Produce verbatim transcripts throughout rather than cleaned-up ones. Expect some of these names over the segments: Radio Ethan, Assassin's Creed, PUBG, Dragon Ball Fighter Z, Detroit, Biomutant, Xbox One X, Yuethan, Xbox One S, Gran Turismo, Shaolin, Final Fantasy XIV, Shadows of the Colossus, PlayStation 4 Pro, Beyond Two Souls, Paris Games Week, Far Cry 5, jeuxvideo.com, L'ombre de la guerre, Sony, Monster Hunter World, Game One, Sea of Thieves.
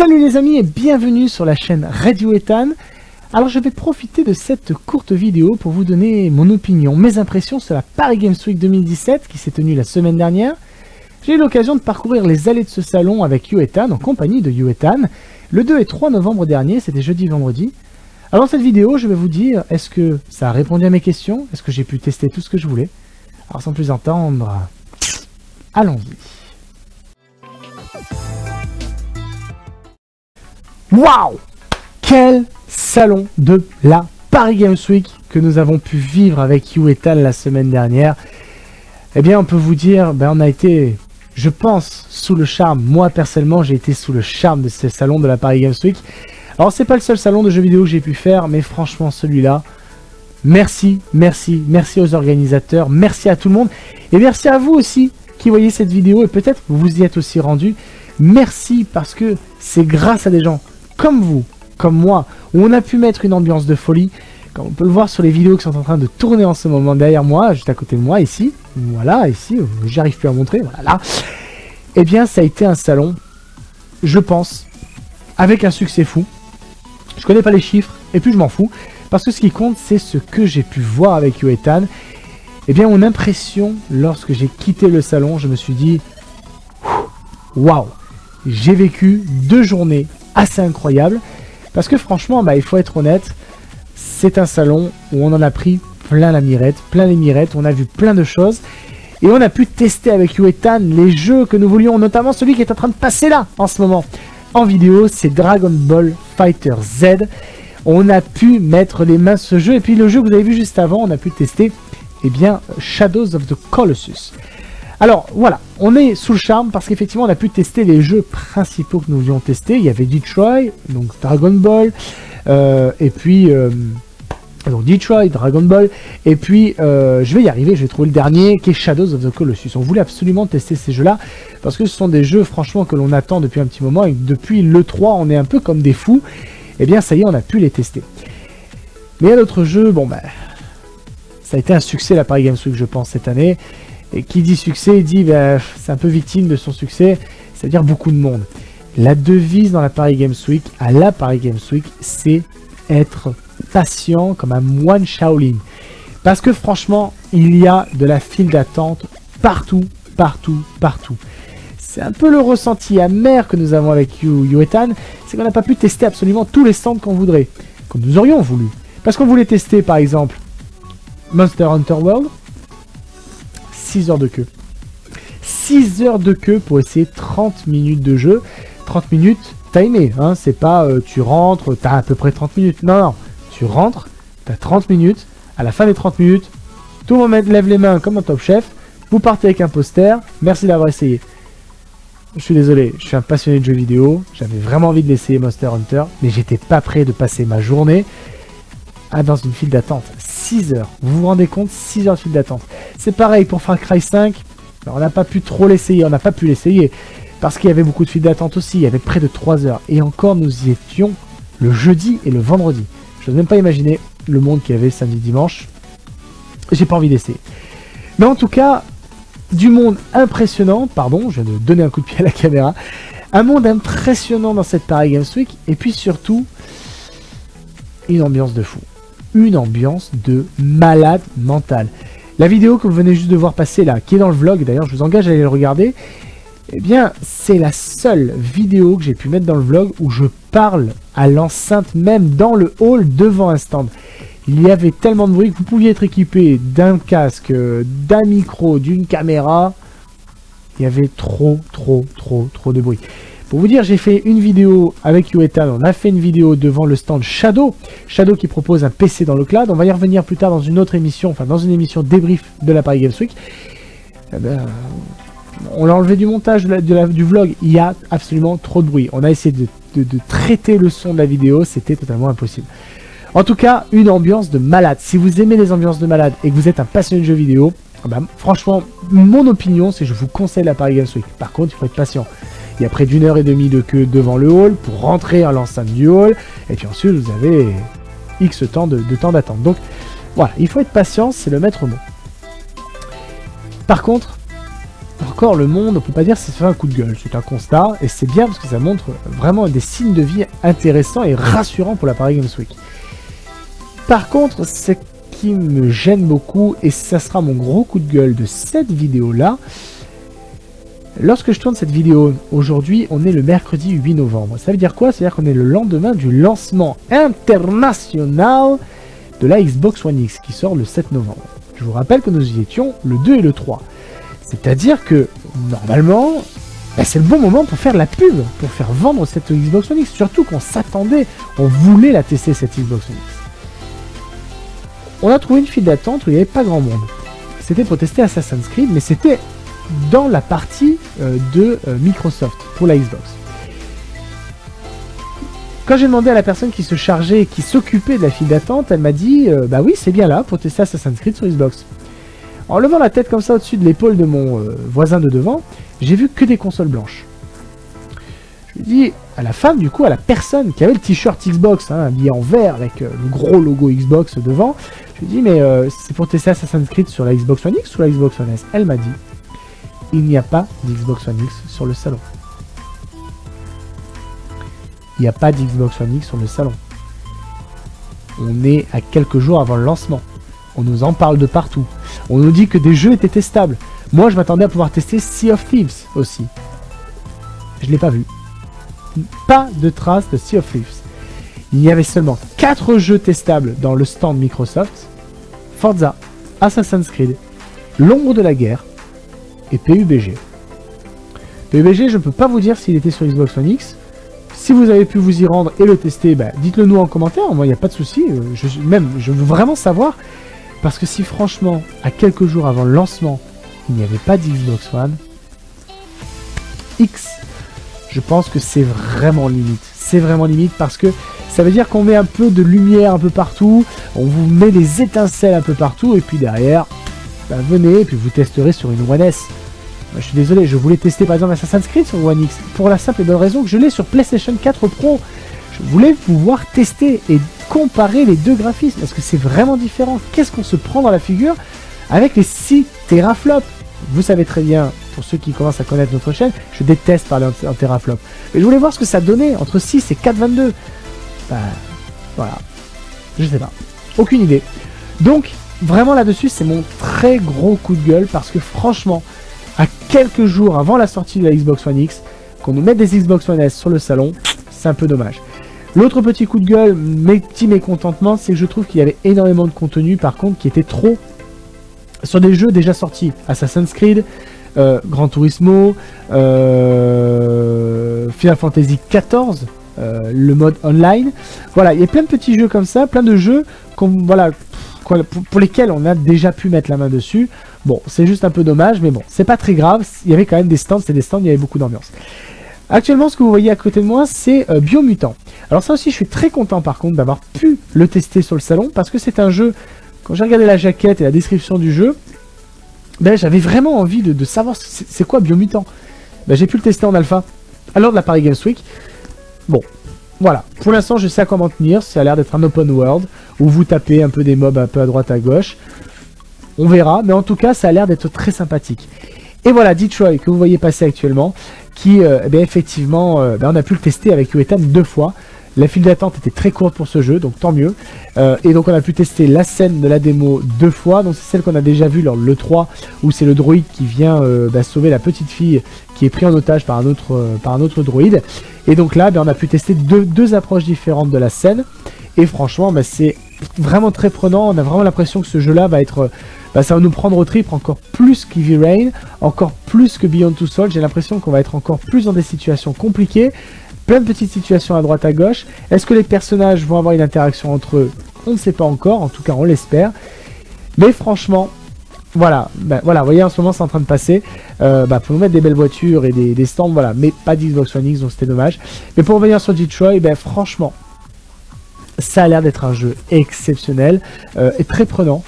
Salut les amis et bienvenue sur la chaîne Radio Ethan. Alors je vais profiter de cette courte vidéo pour vous donner mon opinion, mes impressions sur la Paris Games Week deux mille dix-sept qui s'est tenue la semaine dernière. J'ai eu l'occasion de parcourir les allées de ce salon avec Yuethan, en compagnie de Yuethan, le deux et trois novembre dernier, c'était jeudi vendredi. Alors cette vidéo je vais vous dire, est-ce que ça a répondu à mes questions? Est-ce que j'ai pu tester tout ce que je voulais? Alors sans plus attendre, allons-y. Waouh! Quel salon de la Paris Games Week que nous avons pu vivre avec Yuethan la semaine dernière. Eh bien, on peut vous dire, ben, on a été, je pense, sous le charme. Moi, personnellement, j'ai été sous le charme de ce salon de la Paris Games Week. Alors, c'est pas le seul salon de jeux vidéo que j'ai pu faire, mais franchement, celui-là, merci, merci, merci aux organisateurs, merci à tout le monde. Et merci à vous aussi qui voyez cette vidéo et peut-être vous y êtes aussi rendus. Merci parce que c'est grâce à des gens comme vous, comme moi, où on a pu mettre une ambiance de folie, comme on peut le voir sur les vidéos qui sont en train de tourner en ce moment derrière moi, juste à côté de moi, ici, voilà, ici, j'arrive plus à montrer, voilà, et bien ça a été un salon, je pense, avec un succès fou. Je connais pas les chiffres, et puis je m'en fous, parce que ce qui compte, c'est ce que j'ai pu voir avec Yuethan. Et bien mon impression, lorsque j'ai quitté le salon, je me suis dit, waouh, j'ai vécu deux journées assez incroyable, parce que franchement, bah, il faut être honnête, c'est un salon où on en a pris plein la mirette, plein les mirettes, on a vu plein de choses, et on a pu tester avec Yuethan les jeux que nous voulions, notamment celui qui est en train de passer là, en ce moment, en vidéo, c'est Dragon Ball Fighter Z, on a pu mettre les mains sur ce jeu, et puis le jeu que vous avez vu juste avant, on a pu tester, eh bien, Shadows of the Colossus. Alors voilà, on est sous le charme parce qu'effectivement on a pu tester les jeux principaux que nous voulions tester. Il y avait Detroit, donc Dragon Ball, euh, et puis euh, donc Detroit, Dragon Ball, et puis euh, je vais y arriver, je vais trouver le dernier qui est Shadows of the Colossus. On voulait absolument tester ces jeux-là parce que ce sont des jeux franchement que l'on attend depuis un petit moment et depuis l'E trois on est un peu comme des fous. Et bien ça y est, on a pu les tester. Mais à d'autres jeux, bon ben, ça a été un succès la Paris Games Week je pense cette année. Et qui dit succès, dit bah, c'est un peu victime de son succès, c'est-à-dire beaucoup de monde. La devise dans la Paris Games Week, à la Paris Games Week, c'est être patient comme un moine Shaolin. Parce que franchement, il y a de la file d'attente partout, partout, partout. C'est un peu le ressenti amer que nous avons avec Yuethan, c'est qu'on n'a pas pu tester absolument tous les stands qu'on voudrait, que nous aurions voulu. Parce qu'on voulait tester par exemple Monster Hunter World, six heures de queue. six heures de queue pour essayer trente minutes de jeu. trente minutes timé, hein, c'est pas euh, tu rentres, t'as à peu près trente minutes. Non, non, tu rentres, t'as trente minutes. À la fin des trente minutes, tout le monde lève les mains comme un top chef. Vous partez avec un poster. Merci d'avoir essayé. Je suis désolé, je suis un passionné de jeux vidéo. J'avais vraiment envie de l'essayer Monster Hunter, mais j'étais pas prêt de passer ma journée à, dans une file d'attente. six heures, vous vous rendez compte, six heures de file d'attente. C'est pareil pour Far Cry cinq, on n'a pas pu trop l'essayer, on n'a pas pu l'essayer, parce qu'il y avait beaucoup de files d'attente aussi, il y avait près de trois heures, et encore nous y étions le jeudi et le vendredi. Je n'ose même pas imaginer le monde qu'il y avait samedi dimanche, j'ai pas envie d'essayer. Mais en tout cas, du monde impressionnant, pardon, je viens de donner un coup de pied à la caméra, un monde impressionnant dans cette Paris Games Week, et puis surtout, une ambiance de fou, une ambiance de malade mentale. La vidéo que vous venez juste de voir passer là, qui est dans le vlog, d'ailleurs je vous engage à aller le regarder, eh bien c'est la seule vidéo que j'ai pu mettre dans le vlog où je parle à l'enceinte même dans le hall devant un stand. Il y avait tellement de bruit que vous pouviez être équipé d'un casque, d'un micro, d'une caméra. Il y avait trop, trop, trop, trop de bruit. Pour vous dire, j'ai fait une vidéo avec Yuethan, on a fait une vidéo devant le stand Shadow, Shadow qui propose un P C dans le cloud, on va y revenir plus tard dans une autre émission, enfin dans une émission débrief de la Paris Games Week. Eh ben, on l'a enlevé du montage de la, de la, du vlog, il y a absolument trop de bruit, on a essayé de, de, de traiter le son de la vidéo, c'était totalement impossible. En tout cas, une ambiance de malade, si vous aimez les ambiances de malade et que vous êtes un passionné de jeux vidéo, ben, franchement, mon opinion c'est que je vous conseille la Paris Games Week, par contre il faut être patient. Il y a près d'une heure et demie de queue devant le hall pour rentrer à l'enceinte du hall. Et puis ensuite, vous avez X temps de, de temps d'attente. Donc voilà, il faut être patient, c'est le maître mot. Par contre, encore le monde, on peut pas dire que c'est fait un coup de gueule, c'est un constat, et c'est bien parce que ça montre vraiment des signes de vie intéressants et rassurants pour la Paris Games Week. Par contre, ce qui me gêne beaucoup, et ça sera mon gros coup de gueule de cette vidéo-là, lorsque je tourne cette vidéo, aujourd'hui, on est le mercredi huit novembre. Ça veut dire quoi? C'est-à-dire qu'on est le lendemain du lancement international de la Xbox One X, qui sort le sept novembre. Je vous rappelle que nous y étions le deux et le trois. C'est-à-dire que, normalement, ben c'est le bon moment pour faire la pub, pour faire vendre cette Xbox One X. Surtout qu'on s'attendait, on voulait la tester, cette Xbox One X. On a trouvé une file d'attente où il n'y avait pas grand monde. C'était pour tester Assassin's Creed, mais c'était dans la partie euh, de euh, Microsoft pour la Xbox. Quand j'ai demandé à la personne qui se chargeait, qui s'occupait de la file d'attente, elle m'a dit euh, bah oui, c'est bien là pour tester Assassin's Creed sur Xbox. En levant la tête comme ça au-dessus de l'épaule de mon euh, voisin de devant, j'ai vu que des consoles blanches. Je lui dis à la femme, du coup, à la personne qui avait le t-shirt Xbox, hein, habillé en vert avec euh, le gros logo Xbox devant, je lui dis mais euh, c'est pour tester Assassin's Creed sur la Xbox One X ou la Xbox One S? Elle m'a dit: il n'y a pas d'Xbox One X sur le salon. Il n'y a pas d'Xbox One X sur le salon. On est à quelques jours avant le lancement. On nous en parle de partout. On nous dit que des jeux étaient testables. Moi, je m'attendais à pouvoir tester Sea of Thieves aussi. Je ne l'ai pas vu. Pas de trace de Sea of Thieves. Il y avait seulement quatre jeux testables dans le stand Microsoft. Forza, Assassin's Creed, L'ombre de la guerre, et P U B G. P U B G, je ne peux pas vous dire s'il était sur Xbox One X. Si vous avez pu vous y rendre et le tester, bah, dites-le nous en commentaire. Moi, il n'y a pas de souci. Je, même, je veux vraiment savoir. Parce que si franchement, à quelques jours avant le lancement, il n'y avait pas d'Xbox One X, je pense que c'est vraiment limite. C'est vraiment limite parce que ça veut dire qu'on met un peu de lumière un peu partout. On vous met des étincelles un peu partout. Et puis derrière, bah, venez et puis vous testerez sur une One S. Bah, je suis désolé, je voulais tester par exemple Assassin's Creed sur One X pour la simple et bonne raison que je l'ai sur PlayStation quatre Pro. Je voulais pouvoir tester et comparer les deux graphismes parce que c'est vraiment différent. Qu'est-ce qu'on se prend dans la figure avec les six teraflops? Vous savez très bien, pour ceux qui commencent à connaître notre chaîne, je déteste parler en teraflop. Mais je voulais voir ce que ça donnait entre six et quatre virgule vingt-deux. Bah, voilà. Je sais pas. Aucune idée. Donc, vraiment là-dessus, c'est mon très gros coup de gueule parce que franchement, à quelques jours avant la sortie de la Xbox One X, qu'on nous mette des Xbox One S sur le salon, c'est un peu dommage. L'autre petit coup de gueule, mes petits mécontentements, c'est que je trouve qu'il y avait énormément de contenu, par contre, qui était trop sur des jeux déjà sortis. Assassin's Creed, euh, Gran Turismo, euh, Final Fantasy quatorze, euh, le mode online. Voilà, il y a plein de petits jeux comme ça, plein de jeux qu'on, voilà, pour lesquels on a déjà pu mettre la main dessus. Bon, c'est juste un peu dommage, mais bon, c'est pas très grave. Il y avait quand même des stands, c'est des stands, il y avait beaucoup d'ambiance. Actuellement, ce que vous voyez à côté de moi, c'est euh, Biomutant. Alors ça aussi, je suis très content par contre d'avoir pu le tester sur le salon, parce que c'est un jeu, quand j'ai regardé la jaquette et la description du jeu, ben, j'avais vraiment envie de, de savoir c'est quoi Biomutant. Ben, j'ai pu le tester en alpha, à l'heure de la Paris Games Week. Bon. Voilà, pour l'instant je sais à quoi m'en tenir, ça a l'air d'être un open world, où vous tapez un peu des mobs un peu à droite à gauche, on verra, mais en tout cas ça a l'air d'être très sympathique. Et voilà Detroit que vous voyez passer actuellement, qui euh, ben, effectivement, euh, ben, on a pu le tester avec Yuethan deux fois, la file d'attente était très courte pour ce jeu, donc tant mieux, euh, et donc on a pu tester la scène de la démo deux fois, donc c'est celle qu'on a déjà vue lors de l'E trois, où c'est le droïde qui vient euh, ben, sauver la petite fille qui est pris en otage par un autre, euh, par un autre droïde. Et donc là, ben, on a pu tester deux, deux approches différentes de la scène. Et franchement, ben, c'est vraiment très prenant. On a vraiment l'impression que ce jeu-là va être... Ben, ça va nous prendre au trip encore plus qu'Heavy Rain, encore plus que Beyond Two Souls. J'ai l'impression qu'on va être encore plus dans des situations compliquées. Plein de petites situations à droite à gauche. Est-ce que les personnages vont avoir une interaction entre eux? On ne sait pas encore, en tout cas on l'espère. Mais franchement... Voilà, bah, voilà, vous voyez en ce moment c'est en train de passer, euh, bah, pour nous mettre des belles voitures et des, des stands, voilà, mais pas d'Xbox One X, donc c'était dommage. Mais pour revenir sur Detroit, bah, franchement, ça a l'air d'être un jeu exceptionnel euh, et très prenant.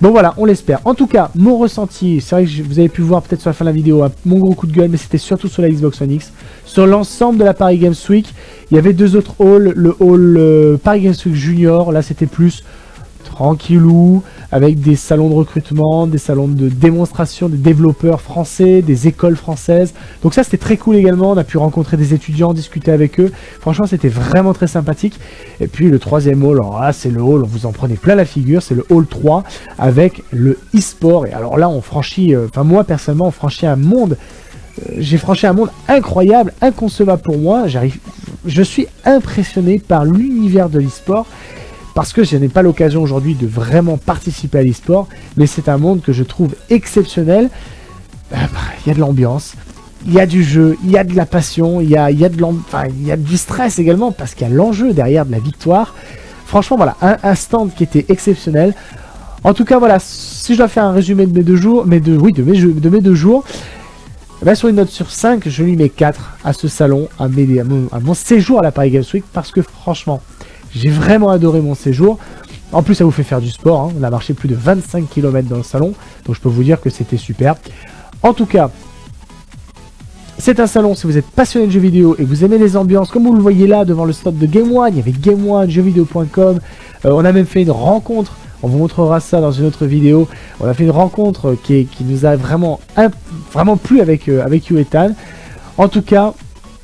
Donc voilà, on l'espère. En tout cas, mon ressenti, c'est vrai que vous avez pu voir peut-être sur la fin de la vidéo, hein, mon gros coup de gueule, mais c'était surtout sur la Xbox One X. Sur l'ensemble de la Paris Games Week, il y avait deux autres halls, le hall euh, Paris Games Week Junior, là c'était plus... tranquillou, avec des salons de recrutement, des salons de démonstration des développeurs français, des écoles françaises. Donc ça, c'était très cool également. On a pu rencontrer des étudiants, discuter avec eux. Franchement, c'était vraiment très sympa. Sympathique. Et puis le troisième hall, alors là c'est le hall, vous en prenez plein la figure, c'est le hall trois avec le e-sport. Et alors là on franchit, enfin euh, moi personnellement on franchit un monde, euh, j'ai franchi un monde incroyable, inconcevable pour moi. J'arrive, je suis impressionné par l'univers de l'e-sport parce que je n'ai pas l'occasion aujourd'hui de vraiment participer à l'e-sport, mais c'est un monde que je trouve exceptionnel. Il euh, bah, y a de l'ambiance. Il y a du jeu, il y a de la passion, il y a, il y a, de l'en... enfin, il y a du stress également parce qu'il y a l'enjeu derrière de la victoire. Franchement, voilà, un, un stand qui était exceptionnel. En tout cas, voilà, si je dois faire un résumé de mes deux jours, mes deux, oui, de mes, jeux, de mes deux jours, ben sur une note sur cinq, je lui mets quatre à ce salon, à, mes, à, mon, à mon séjour à la Paris Games Week parce que franchement, j'ai vraiment adoré mon séjour. En plus, ça vous fait faire du sport, hein. On a marché plus de vingt-cinq kilomètres dans le salon, donc je peux vous dire que c'était super. En tout cas, c'est un salon, si vous êtes passionné de jeux vidéo et que vous aimez les ambiances, comme vous le voyez là devant le stand de Game One, il y avait Game One, jeux vidéo point com, euh, on a même fait une rencontre, on vous montrera ça dans une autre vidéo, on a fait une rencontre qui, est, qui nous a vraiment, imp, vraiment plu avec, euh, avec Yuethan. En tout cas,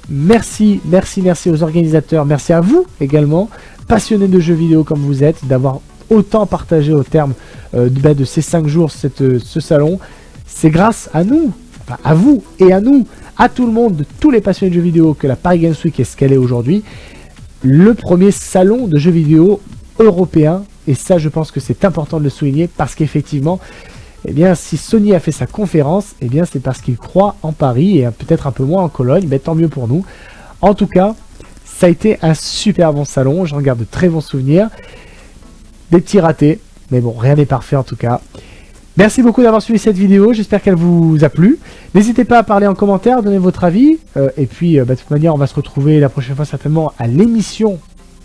merci, merci, merci aux organisateurs, merci à vous également, passionnés de jeux vidéo comme vous êtes, d'avoir autant partagé au terme euh, de, ben, de ces cinq jours cette, euh, ce salon. C'est grâce à nous, enfin à vous et à nous, à tout le monde, de tous les passionnés de jeux vidéo, que la Paris Games Week est ce qu'elle est aujourd'hui, le premier salon de jeux vidéo européen. Et ça, je pense que c'est important de le souligner parce qu'effectivement, eh bien, si Sony a fait sa conférence, eh bien, c'est parce qu'il croit en Paris et peut-être un peu moins en Cologne, mais tant mieux pour nous. En tout cas, ça a été un super bon salon, j'en garde de très bons souvenirs, des petits ratés, mais bon, rien n'est parfait en tout cas. Merci beaucoup d'avoir suivi cette vidéo, j'espère qu'elle vous a plu. N'hésitez pas à parler en commentaire, donner votre avis. Euh, et puis, euh, bah, de toute manière, on va se retrouver la prochaine fois certainement à l'émission.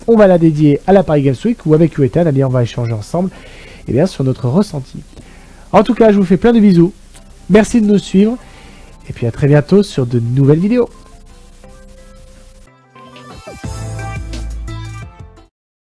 On va la dédier à la Paris Games Week ou avec Yuethan, on va échanger ensemble et bien, sur notre ressenti. En tout cas, je vous fais plein de bisous. Merci de nous suivre. Et puis à très bientôt sur de nouvelles vidéos.